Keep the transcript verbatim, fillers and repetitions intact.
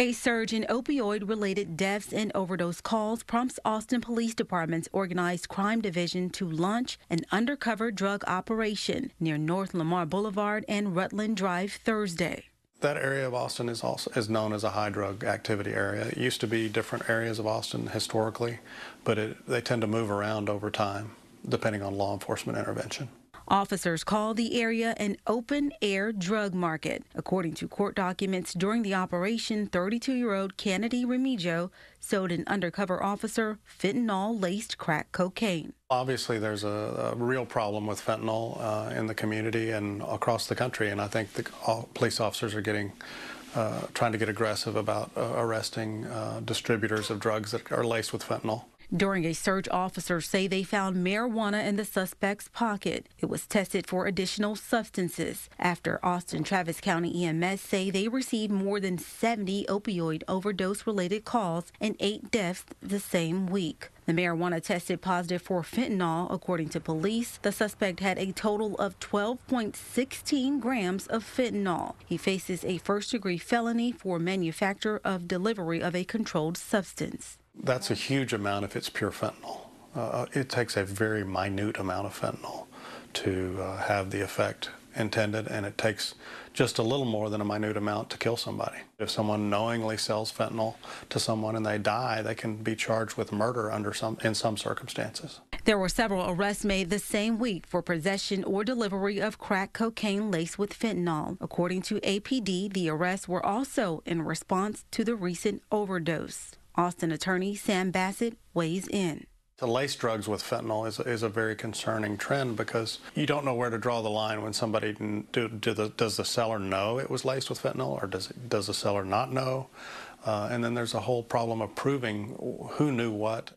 A surge in opioid-related deaths and overdose calls prompts Austin Police Department's Organized Crime Division to launch an undercover drug operation near North Lamar Boulevard and Rutland Drive Thursday. That area of Austin is also is known as a high drug activity area. It used to be different areas of Austin historically, but it, they tend to move around over time, depending on law enforcement intervention. Officers call the area an open-air drug market. According to court documents, during the operation, thirty-two-year-old Kennedy Remigio sold an undercover officer fentanyl-laced crack cocaine. Obviously, there's a, a real problem with fentanyl uh, in the community and across the country, and I think the all police officers are getting uh, trying to get aggressive about uh, arresting uh, distributors of drugs that are laced with fentanyl. During a search, officers say they found marijuana in the suspect's pocket. It was tested for additional substances. After Austin-Travis County E M S say they received more than seventy opioid overdose-related calls and eight deaths the same week. The marijuana tested positive for fentanyl, according to police. The suspect had a total of twelve point one six grams of fentanyl. He faces a first-degree felony for manufacture of delivery of a controlled substance. That's a huge amount if it's pure fentanyl. Uh, it takes a very minute amount of fentanyl to uh, have the effect intended, and it takes just a little more than a minute amount to kill somebody. If someone knowingly sells fentanyl to someone and they die, they can be charged with murder under some in some circumstances. There were several arrests made the same week for possession or delivery of crack cocaine laced with fentanyl. According to A P D, the arrests were also in response to the recent overdose. Austin attorney Sam Bassett weighs in. To lace drugs with fentanyl is, is a very concerning trend, because you don't know where to draw the line when somebody, do, do the, does the seller know it was laced with fentanyl, or does, it, does the seller not know? Uh, and then there's a whole problem of proving who knew what.